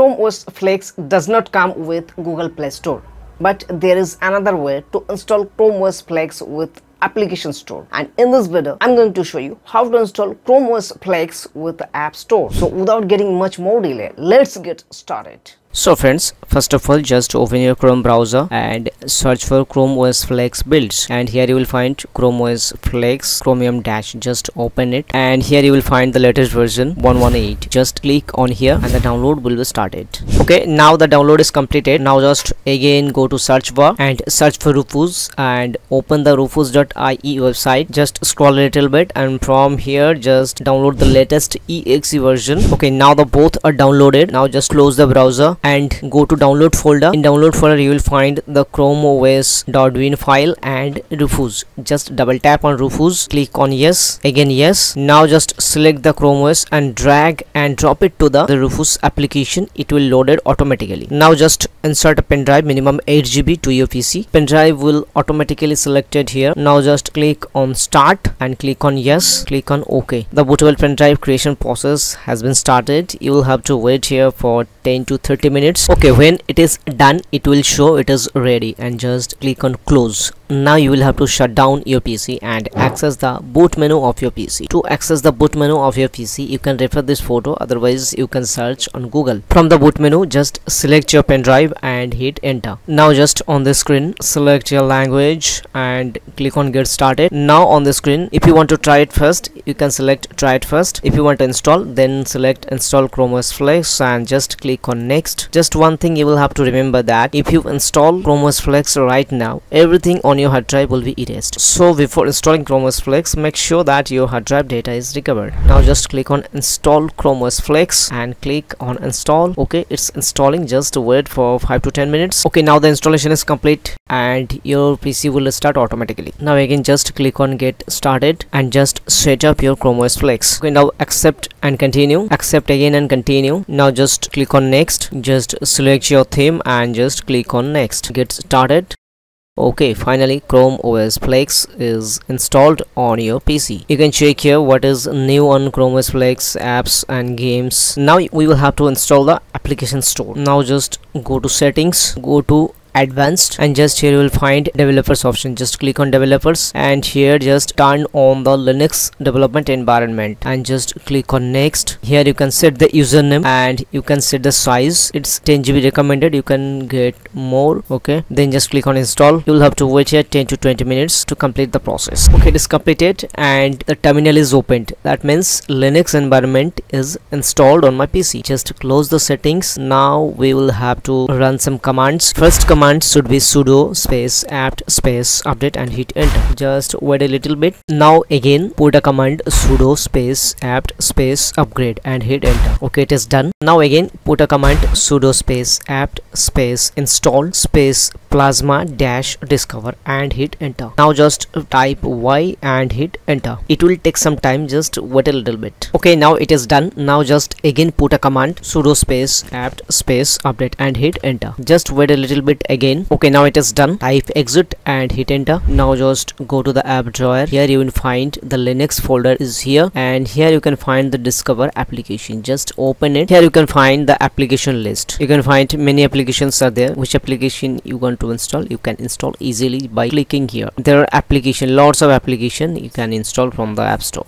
Chrome OS Flex does not come with Google Play Store, but there is another way to install Chrome OS Flex with Application Store, and in this video I'm going to show you how to install Chrome OS Flex with the App Store. So without getting much more delay, let's get started. So friends, first of all, just open your Chrome browser and search for Chrome OS Flex builds, and here you will find Chrome OS Flex Chromium Dash. Just open it and here you will find the latest version 1.1.8. Just click on here and the download will be started. Okay, now the download is completed. Now just again go to search bar and search for Rufus and open the rufus.ie website. Just scroll a little bit and from here just download the latest exe version. Okay, now the both are downloaded. Now just close the browser and go to download folder. In download folder you will find the chromeos.win file and Rufus. Just double tap on Rufus, click on yes, again yes. Now just select the Chrome OS and drag and drop it to the Rufus application. It will load it automatically. Now just insert a pen drive, minimum 8 GB, to your PC. Pen drive will automatically selected here. Now just click on start and click on yes, click on OK. The bootable pen drive creation process has been started. You will have to wait here for 10 to 30 minutes. Okay, when it is done it will show it is ready and just click on close. Now you will have to shut down your PC and access the boot menu of your PC. To access the boot menu of your PC you can refer this photo, otherwise you can search on Google. From the boot menu just select your pen drive and hit enter. Now just on the screen select your language and click on get started. Now on the screen, if you want to try it first you can select try it first. If you want to install, then select install Chrome OS Flex and just click on next. Just one thing you will have to remember, that if you install Chrome OS Flex right now everything on your hard drive will be erased. So before installing Chrome OS Flex, make sure that your hard drive data is recovered. Now just click on install Chrome OS Flex and click on install. Okay, it's installing. Just wait for 5 to 10 minutes. Okay, now the installation is complete and your PC will start automatically. Now again just click on get started and just set up your Chrome OS Flex. Okay, now accept and continue, accept again and continue. Now just click on next, just select your theme and just click on next, get started. Okay, finally Chrome OS Flex is installed on your PC. You can check here what is new on Chrome OS Flex, apps and games. Now we will have to install the application store. Now just go to settings, go to advanced, and just here you will find developers option. Just click on developers and here just turn on the Linux development environment and just click on next. Here you can set the username and you can set the size. It's 10 GB recommended, you can get more. Okay, then just click on install. You will have to wait here 10 to 20 minutes to complete the process. Okay, it is completed and the terminal is opened. That means Linux environment is installed on my PC. Just close the settings. Now we will have to run some commands. First command should be sudo space apt space update and hit enter. Just wait a little bit. Now again put a command sudo space apt space upgrade and hit enter. Okay, it is done. Now again put a command sudo space apt space install space plasma-discover and hit enter. Now just type y and hit enter. It will take some time, just wait a little bit. Okay, now it is done. Now just again put a command sudo space apt space update and hit enter. Just wait a little bit again. Okay, now it is done. Type exit and hit enter. Now just go to the app drawer. Here you will find the Linux folder is here and here you can find the Discover application. Just open it. Here you can find the application list. You can find many applications are there. Which application you want to install, you can install easily by clicking here. There are application, lots of application you can install from the App Store.